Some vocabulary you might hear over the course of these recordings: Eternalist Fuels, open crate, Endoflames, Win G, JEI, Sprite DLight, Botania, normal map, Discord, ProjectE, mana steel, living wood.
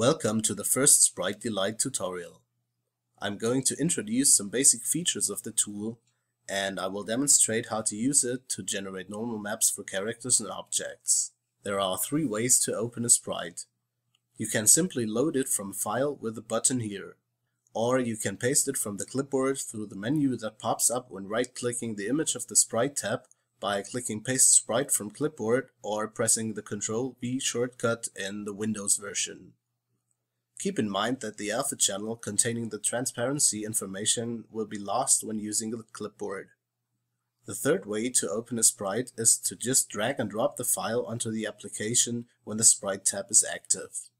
Welcome to the first Sprite DLight tutorial. I'm going to introduce some basic features of the tool, and I will demonstrate how to use it to generate normal maps for characters and objects. There are three ways to open a sprite. You can simply load it from a file with a button here, or you can paste it from the clipboard through the menu that pops up when right-clicking the image of the sprite tab by clicking Paste Sprite from Clipboard or pressing the Ctrl+V shortcut in the Windows version. Keep in mind that the alpha channel containing the transparency information will be lost when using the clipboard. The third way to open a sprite is to just drag and drop the file onto the application when the sprite tab is active.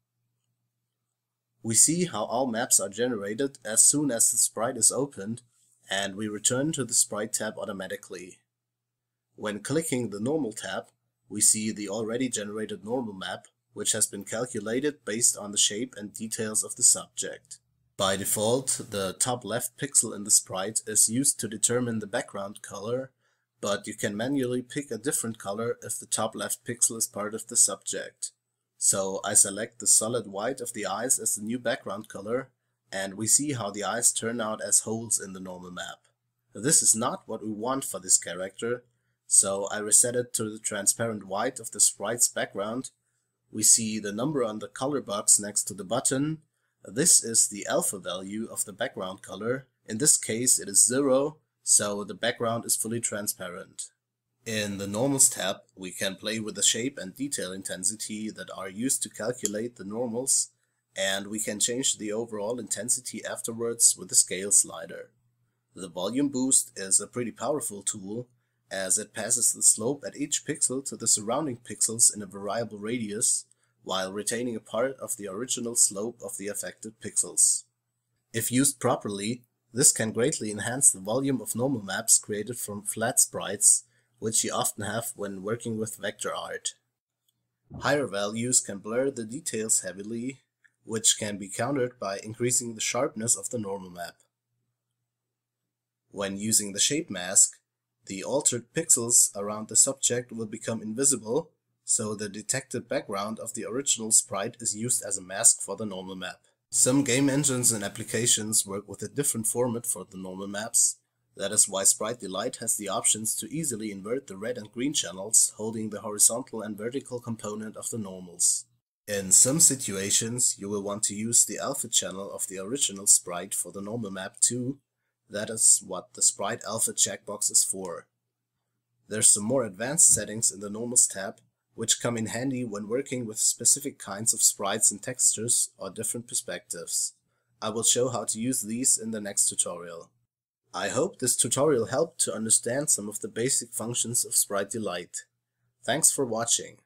We see how all maps are generated as soon as the sprite is opened, and we return to the sprite tab automatically. When clicking the normal tab, we see the already generated normal map, which has been calculated based on the shape and details of the subject. By default, the top left pixel in the sprite is used to determine the background color, but you can manually pick a different color if the top left pixel is part of the subject. So I select the solid white of the eyes as the new background color, and we see how the eyes turn out as holes in the normal map. This is not what we want for this character, so I reset it to the transparent white of the sprite's background. We see the number on the color box next to the button. This is the alpha value of the background color. In this case it is 0, so the background is fully transparent. In the Normals tab we can play with the shape and detail intensity that are used to calculate the normals, and we can change the overall intensity afterwards with the scale slider. The volume boost is a pretty powerful tool, as it passes the slope at each pixel to the surrounding pixels in a variable radius, while retaining a part of the original slope of the affected pixels. If used properly, this can greatly enhance the volume of normal maps created from flat sprites, which you often have when working with vector art. Higher values can blur the details heavily, which can be countered by increasing the sharpness of the normal map. When using the shape mask, the altered pixels around the subject will become invisible, so the detected background of the original sprite is used as a mask for the normal map. Some game engines and applications work with a different format for the normal maps. That is why Sprite DLight has the options to easily invert the red and green channels holding the horizontal and vertical component of the normals. In some situations, you will want to use the alpha channel of the original sprite for the normal map too. That is what the Sprite Alpha checkbox is for. There's some more advanced settings in the Normals tab, which come in handy when working with specific kinds of sprites and textures or different perspectives. I will show how to use these in the next tutorial. I hope this tutorial helped to understand some of the basic functions of Sprite DLight. Thanks for watching.